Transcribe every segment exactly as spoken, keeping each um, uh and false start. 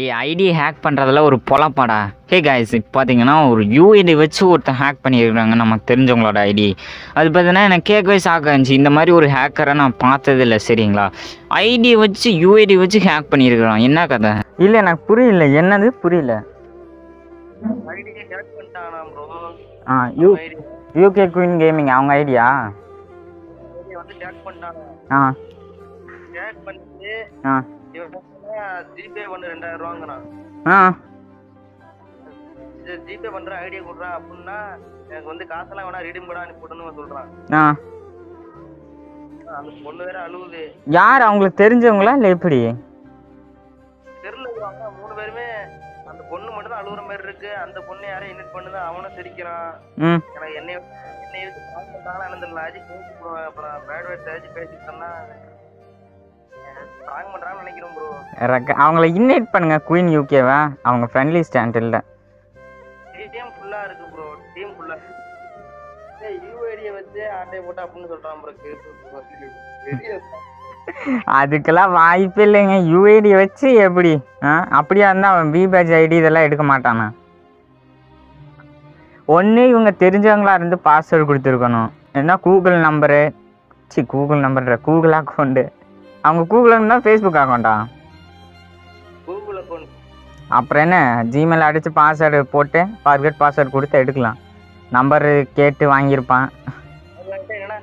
ஏய் ID hack பண்ணுறதுல ஒரு பொழப்பாடா. ஹே காய்ஸ், இப்போ பார்த்தீங்கன்னா ஒரு யூஐடி வச்சு ஒருத்தர் ஹேக் பண்ணியிருக்காங்க நமக்கு தெரிஞ்சவங்களோட ஐடி. அது பார்த்தீங்கன்னா எனக்கு கேட்கவே ஷாக்காக இருந்துச்சு. இந்த மாதிரி ஒரு ஹேக்கரை நான் பார்த்ததில்லை, சரிங்களா? ஐடி வச்சு யூஐடி வச்சு ஹேக் பண்ணியிருக்கிறான், என்ன கதை? இல்லை எனக்கு புரியல, என்னது புரியல. ஆ யூ யூகே குயின் கேமிங் அவங்க ஐடியா ஆ ஹேக் பண்ணிட்டு ஆ ஜிபே வந்து ரெண்டாயிரம் ரூபாங்கிறான். ஆ இது ஜிபே பண்ற ஐடியா கொடுறான் அப்படின்னா எனக்கு வந்து காசெல்லாம் வேணா ரீடீம் பண்ண அனுப்பிடணும்னு சொல்றான். ஆ அந்த பொண்ணு வேற அழுகுது. யார் அவங்களுக்கு தெரிஞ்சவங்களா இல்ல எப்படி தெரியலங்க? மூணு பேருமே அந்த பொண்ணு மட்டும் தான் அழுகுற மாதிரி இருக்கு. அந்த பொண்ணு யாரையும் இன்வைட் பண்ணுது, அவனும் சிரிக்கிறான். எனக்கு என்னை என்னை எடுத்து கால் தான அந்த லாஜி பேசி அப்புறம் பிராட்வேட் லாஜி பேசிட்டேன்னா ட்ராங் பண்றான்னு நினைக்கிறேன் bro. அவங்கள இன்வைட் பண்ணுங்க குயின் யூகேவா, அவங்க ஃப்ரெண்ட்லி ஸ்டாண்ட் இல்ல. டீம் ஃபுல்லா இருக்கு bro, டீம் ஃபுல்லா. ஏய் யூஐடி வச்சு ஆட்டே போட்டா அப்படினு சொல்றான் bro. அதுக்கெல்லாம் வாய்ப்பே இல்லைங்க. யூஐடி வச்சு எப்படி அப்படியே இருந்தா அவன் வி பேஜ் ஐடி இதெல்லாம் எடுக்க மாட்டானா? ஒண்ணே இவங்க தெரிஞ்சவங்களா இருந்து பாஸ்வேர்ட் கொடுத்துருக்கணும். ஏன்னா கூகுள் நம்பரு சி கூகுள் நம்பர்ற கூகுள் அக்கௌண்ட் அவங்க கூகுள்னா Facebook அக்கௌண்டா கூகுள் அக்கௌண்ட். அப்புறம் என்ன ஜிமெயில் அடிச்சு பாஸ்வேர்டு போட்டு forget பாஸ்வேர்டு கொடுத்து எடுக்கலாம். நம்பர் கேட்டு வாங்கியிருப்பான். என்னன்னா இதுல என்ன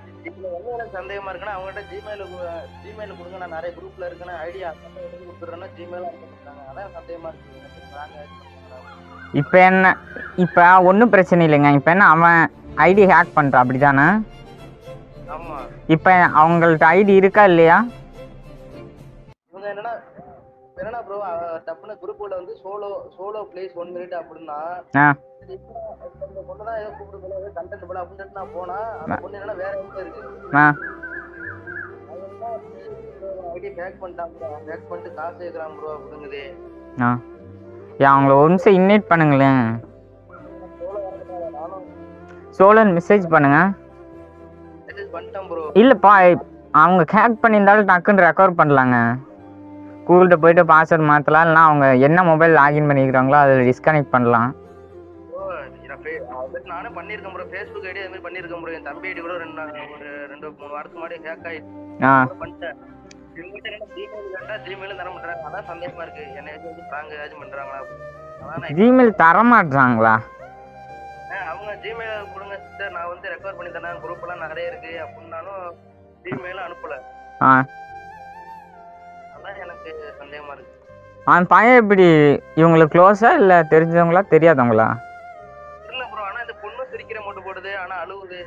சந்தேகமா இருக்குன்னா அவங்கட்ட ஜிமெயில் ஜிமெயில் கொடுங்க, நான் நிறைய குரூப்ல இருக்கேனா ஐடியா எடுத்து கொடுத்துறேன்னா ஜிமெயில் அனுப்புறாங்க. அதான் சந்தேகமா இருக்கு. இப்போ என்ன இப்போ ஒன்னும் பிரச்சனை இல்லைங்க. இப்போ என்ன அவன் ஐடி ஹேக் பண்றான் அப்படிதானே? ஆமா. இப்போ அவங்கள்ட்ட ஐடி இருக்கா இல்லையா? என்னன்னா என்னன்னா bro டப்புன குரூப்ல வந்து solo solo plays one minute அப்படினா அந்த பொண்ணு தான் ஏதோ கூப்பிடுது கண்டென்ட் போல அப்படினா போனா அந்த பொண்ணு என்னன்னா வேற எங்க இருக்கு. ஆ அதுதான் ஐடி ஹேக் பண்ணிட்டான் bro. ஹேக் பண்ணி காசு ஏத்துறான் bro அப்படிங்குதே. ஆ யா அவங்கள ஒன்ஸ் இன்வைட் பண்ணுங்களே. சோலோன் மெசேஜ் பண்ணுங்க. மெசேஜ் பண்ணிட்டேன் bro. இல்லப்பா அவங்க ஹேக் பண்ணியிருந்தாலும் டக்குன்னு ரெக்கவர் பண்ணலாங்க. கூகுள்கிட்ட போய்ட்டு பாஸ்வேர்ட் மாற்றலாம், இல்லைனா அவங்க என்ன மொபைல் லாகின் பண்ணிக்கிறாங்களோ அதில் டிஸ்கனெக்ட் பண்ணலாம். நானும் பண்ணியிருக்கேன் ப்ரோ. ஃபேஸ்புக் ஐடி அது மாதிரி பண்ணியிருக்கேன் ப்ரோ. என் தம்பி ஐடி கூட ரெண்டு ஒரு ரெண்டு மூணு வாரத்துக்கு முன்னாடி ஹேக் ஆகிடுச்சு. ஆ பண்ணிட்டேன். இவங்ககிட்ட என்ன ஜிமெயில் கேட்டால் ஜிமெயிலும் தர மாட்டாங்க. அதான் சந்தேகமாக இருக்குது, என்னை வச்சு வந்து ப்ராங்க் ஏதாச்சும் பண்ணுறாங்களா? அதான் ஜிமெயில் தர மாட்டுறாங்களா? அவங்க ஜிமெயில் கொடுங்க சார், நான் வந்து ரெக்கவர் பண்ணி தரேன், குரூப்லாம் நிறைய இருக்குது அப்படின்னாலும் ஜிமெயிலும் அனுப்பல. ஆ அவன் பையன் எப்படி இவங்களுக்கு க்ளோஸா இல்ல தெரிஞ்சவங்களா தெரியாதவங்களா? இல்ல ப்ரோ. ஆனா இந்த பொண்ணு சிரிக்கிற மோட் போடுது, ஆனா அழுவுது,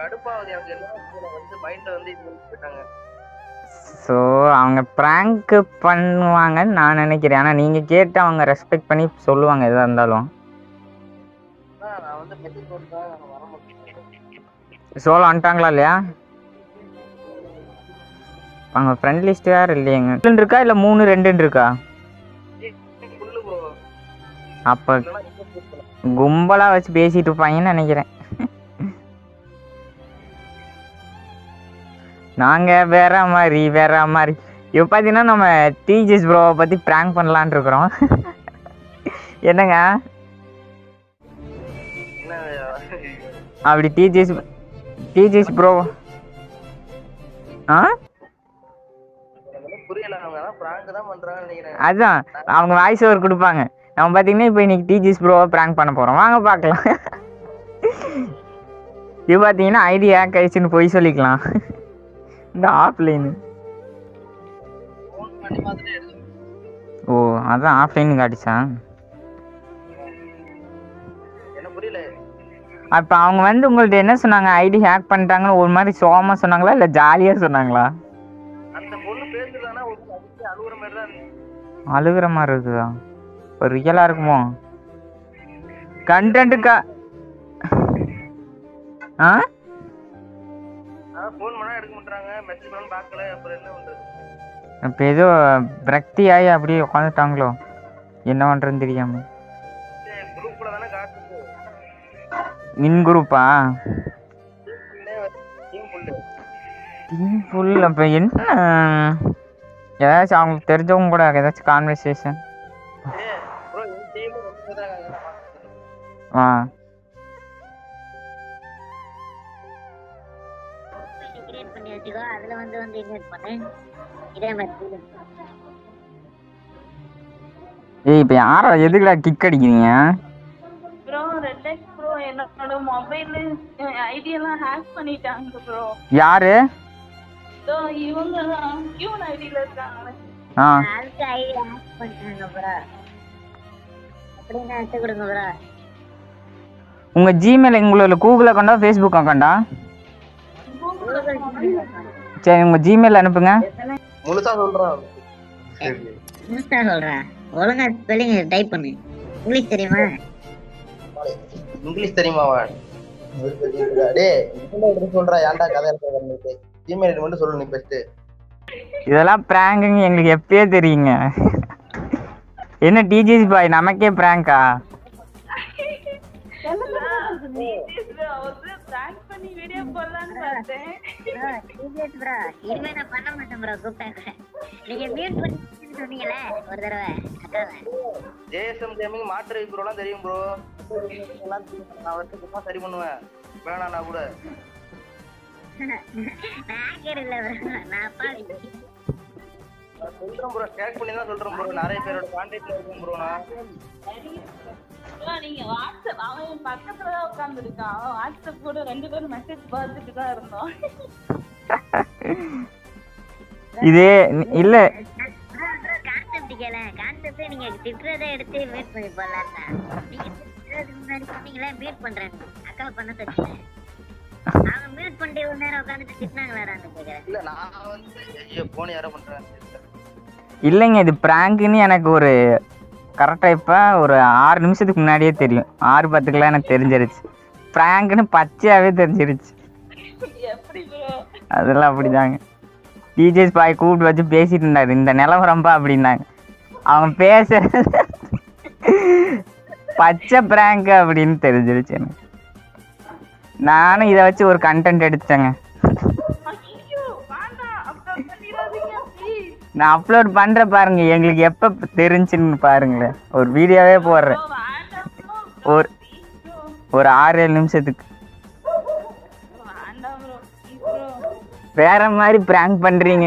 கடுப்பாவது எனக்கு. எல்லாரும் வந்து மைண்ட்ல வந்து இன்வெஸ்ட் பண்ணிட்டாங்க. சோ அவங்க பிராங்க் பண்ணுவாங்கன்னு நான் நினைக்கிறேன். ஆனா நீங்க கேட்டு அவங்க ரெஸ்பெக்ட் பண்ணி சொல்லுவாங்க எதா இருந்தாலும். நான் வந்து மெசேஜ் போட்டா வர மாட்டேன். சோலோ அண்டாங்களா இல்லையா? அவங்க ஃப்ரெண்ட் லிஸ்ட் யார் இல்லைங்க. ரெண்டு இருக்கா இல்ல மூணு ரெண்டு இருக்கா? அப்ப கும்பலா வச்சு பேசிட்டு இருப்பாங்கன்னு நினைக்கிறேன். நாங்க வேற மாதிரி வேற மாதிரி இப்போ பார்த்தீங்கன்னா நம்ம டிஜேஸ் ப்ரோவை பத்தி பிராங்க் பண்ணலான்னு இருக்கிறோம். என்னங்க அப்படி டிஜேஸ் டிஜேஸ் ப்ரோ ஆ அதான் அவங்க வாய்ஸ் ஓவர் கொடுப்பாங்க. நம்ம பார்த்தீங்கன்னா இப்போ இன்னைக்கு டிஜிஸ் ப்ரோவை பிராங்க் பண்ண போகிறோம், வாங்க பார்க்கலாம். இது பார்த்தீங்கன்னா ஐடி ஹேக் ஆயிடுச்சுன்னு போய் சொல்லிக்கலாம். இந்த ஆஃப்லைனு ஓ அதான் ஆஃப்லைனு காட்டிச்சா அப்போ அவங்க வந்து உங்கள்கிட்ட என்ன சொன்னாங்க? ஐடி ஹேக் பண்ணிட்டாங்கன்னு ஒரு மாதிரி சோகமாக சொன்னாங்களா இல்லை ஜாலியாக சொன்னாங்களா? அழுகுற மாதிரி இருக்குதா? ஒரு ரியலா இருக்குமோ கண்டென்ட்கா? ஆ ஃபோன் பண்ணா எடுக்க மாட்டாங்க, மெசேஜ் பண்ணா பார்க்கல, அப்புறம் என்ன பண்றது? அப்ப ஏதோ பிரக்தி ஆயி அப்படியே உட்கார்ந்துட்டாங்களோ என்ன பண்றதுன்னு தெரியாம. குரூப்ல தான காட்டுது. இன் குரூப்பா? Team full team full. அப்ப என்ன ஏதாச்சும் அவங்களுக்கு தெரிஞ்சவங்க கூட ஏதாச்சும் கான்வர்சேஷன் ஆ கிரியேட் பண்ணி வச்சிக்கோ. அதுல வந்து வந்து இன்வெஸ்ட் பண்ணு. இதே மாதிரி ஏய் இப்ப யாரா எதுக்குடா கிக் அடிக்கிறீங்க bro? ரெட்லெக்ஸ் bro என்னோட மொபைல் ஐடி எல்லாம் ஹேக் பண்ணிட்டாங்க bro. யாரு? சோ இவங்க கியூன் ஐடில இருக்காங்க. ஆ ஹேக் ஐடி ஹேக் பண்ணிட்டாங்க bro. அப்படியே அத கொடுங்க bro. உங்க Gmail உங்களோட Google அக்கவுண்டா Facebook அக்கவுண்டா? சரி உங்க Gmail அனுப்புங்க. முழுசா சொல்றேன். முழுசா சொல்றேன். ஒழுங்கா ஸ்பெல்லிங் டைப் பண்ணு. இங்கிலீஷ் தெரியுமா? இங்கிலீஷ் தெரியுமா வா? டேய் என்ன சொல்றா? ஏன்டா கதை எழுதுற நீ? Gmail ஐடி மட்டும் சொல்லு நீ ஃபர்ஸ்ட். இதெல்லாம் பிராங்க்ங்க உங்களுக்கு எப்பவே தெரியுங்க. என்ன டிஜேஸ் பாய் நமக்கே பிராங்கா? டிஜேஸ் வந்து பிராங்க் பண்ணி வீடியோ போடலாம்னு பார்த்தேன். டிஜேஸ் bro இனிமே நான் பண்ண மாட்டேன் bro. கூப்பிட்டா நீங்க மியூட் பண்ணி சொன்னீங்களே ஒரு தடவை அதான் ஜேஎஸ்எம் கேமிங் மாட்டர் ப்ரோலாம் தெரியும் bro. எல்லாம் நான் வந்து சும்மா சரி பண்ணுவேன். வேணா நான் கூட ஹேக்கர் இல்ல bro. நான் அப்பா நான் சொல்றேன் bro. கேக் பண்ணி தான் சொல்றேன் bro. நிறைய பேரோட கான்டாக்ட்ல இருக்கேன் bro. நான் நீங்க வாட்ஸ்அப் அவன் பக்கத்துல தான் உட்கார்ந்திருக்கான். வாட்ஸ்அப் கூட ரெண்டு பேரும் மெசேஜ் பார்த்துட்டு தான் இருந்தோம். இது இல்ல கான்செப்ட் கேள. கான்செப்ட் நீங்க டிட்ரேட எடுத்து மீட் பண்ணி போலாம். நீங்க டிட்ரேட் முன்னாடி சொன்னீங்களே மீட் பண்றேன் அக்கா பண்ண தச்சேன். அவங்க மீட் பண்ணிட்டு ஒரு நேரா உட்கார்ந்து திட்டுனாங்களாடா அந்த கேக்குற. இல்ல நான் வந்து ஐயோ போன் யாரோ பண்றாங்க இல்லங்க. இது பிராங்க்னு எனக்கு ஒரு கரெக்டா இப்போ ஒரு ஆறு நிமிஷத்துக்கு முன்னாடியே தெரியும். ஆறு பத்துக்குலாம் எனக்கு தெரிஞ்சிருச்சு. பிராங்க்னு பச்சையாவே தெரிஞ்சிருச்சு. அதெல்லாம் அப்படிதாங்க. டிஜேஸ் பாய் கூப்பிட்டு வச்சு பேசிட்டு இருந்தாரு. இந்த நிலவரம்பா அப்படின்னாங்க. அவங்க பேச பச்சை பிராங்க் அப்படின்னு தெரிஞ்சிருச்சு எனக்கு. நானும் இதை வச்சு ஒரு கண்டென்ட் எடுத்துட்டேங்க. நான் அப்லோட் பண்ற பாருங்க. எங்களுக்கு எப்ப தெரிஞ்சுன்னு பாருங்களேன். ஒரு வீடியோவே போடுறேன் ஒரு ஒரு ஆறு ஏழு நிமிஷத்துக்கு. வேற மாதிரி பிராங்க் பண்றீங்க.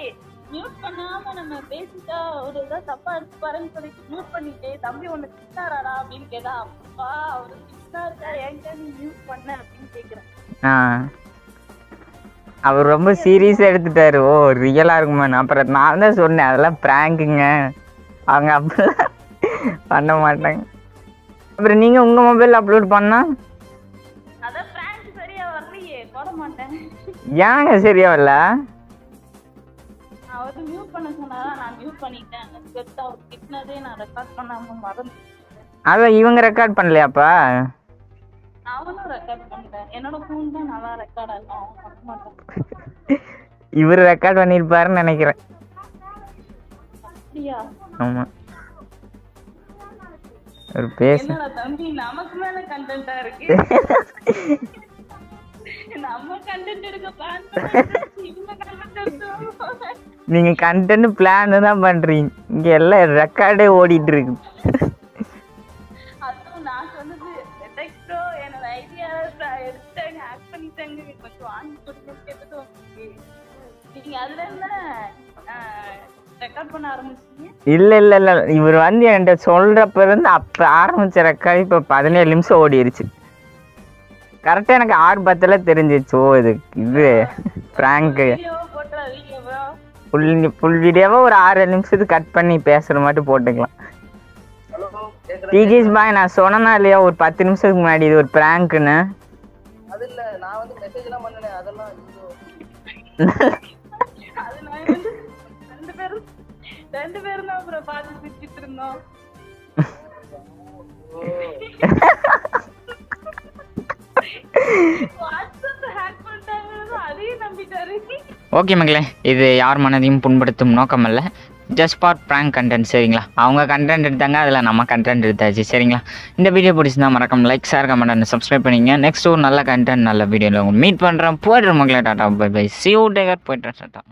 மியூட் பண்ணாம நம்ம பேசிட்டா ஒரு ஏதா தப்பா இருக்கு பாருன்னு சொல்லி மியூட் பண்ணிட்டே தம்பி உன்னை திட்டாராடா அப்படின்னு கேட்டா அப்பா அவரு திட்டா இருக்கா ஏன்டா நீ மியூட் பண்ண அப்படின்னு கேக்குறேன். அவர் ரொம்ப சீரியஸாக எடுத்துட்டாரு. ஓ ரியலாக இருக்குமான்னு. அப்புறம் நான் தான் சொன்னேன் அதெல்லாம் ப்ராங்க்குங்க அவங்க அப்படிலாம் பண்ண மாட்டாங்க. அப்புறம் நீங்கள் உங்கள் மொபைலில் அப்லோட் பண்ணால் ஏங்க சரியா வரல? அதான் இவங்க ரெக்கார்ட் பண்ணலையாப்பா? இவர் ரெக்கார்ட் பண்ணிருப்பாருன்னு நினைக்கிறேன். ஆமா ஒரு பேச தம்பி நமக்கு மேல கண்டென்ட்டா இருக்கு. நம்ம கண்டென்ட் எடுக்க பிளான் பண்ணி இவங்க கண்டென்ட் நீங்க கண்டென்ட் பிளான் தான் பண்றீங்க. இங்க எல்லாம் ரெக்கார்டே ஓடிட்டு இருக்கு. அது நான் சொன்னது டெக்ஸ்ட் என்னோட ஐடியா எடுத்து ஹேக் பண்ணிட்டாங்க. கொஞ்சம் வாங்கி கொடுத்து கேட்டது நீங்க அதுல என்ன ரெக்கார்ட் பண்ண ஆரம்பிச்சீங்க? இல்ல இல்ல இல்ல இவர் வந்து என்கிட்ட சொல்றப்ப இருந்து அப்ப ஆரம்பிச்ச ரெக்கார்ட் இப்ப பதினேழு நிமிஷம் ஓடிருச்சு. கரெக்டா எனக்கு ஆறு பத்துல தெரிஞ்சிச்சு. ஓ இது இது பிராங்க் புல் புல் வீடியோவா ஒரு ஆறு நிமிஷத்துக்கு கட் பண்ணி பேசுற மாதிரி போட்டுக்கலாம். டிஜேஸ் பாய் நான் சொன்னா இல்லையா ஒரு பத்து நிமிஷத்துக்கு முன்னாடி இது ஒரு பிராங்க்னு. அது இல்ல நான் வந்து மெசேஜ்லாம் பண்ணனே அதெல்லாம் அது நான் வந்து ரெண்டு பேரும் രണ്ട് പേരുന്നോ പ്രഭാതിപ്പിച്ചിരുന്നോ? ஓகே மக்களே, இது யார் மனதையும் புண்படுத்தும் நோக்கம் இல்லை, ஜஸ்ட் ஃபார் ப்ராங்க் கண்டென்ட் சரிங்களா. அவங்க கண்டென்ட் எடுத்தாங்க, அதில் நம்ம கண்டென்ட் எடுத்தாச்சு சரிங்களா. இந்த வீடியோ பிடிச்சிருந்தா மறக்காம like, share, comment and subscribe பண்ணிங்க. நெக்ஸ்ட் ஒரு நல்ல கண்டென்ட் நல்ல வீடியோவில் உங்கள் மீட் பண்ணுறேன். போய்ட்றேன் மக்களே, tata bye bye, see you, take care, போய்ட்றேன் டாட்டா.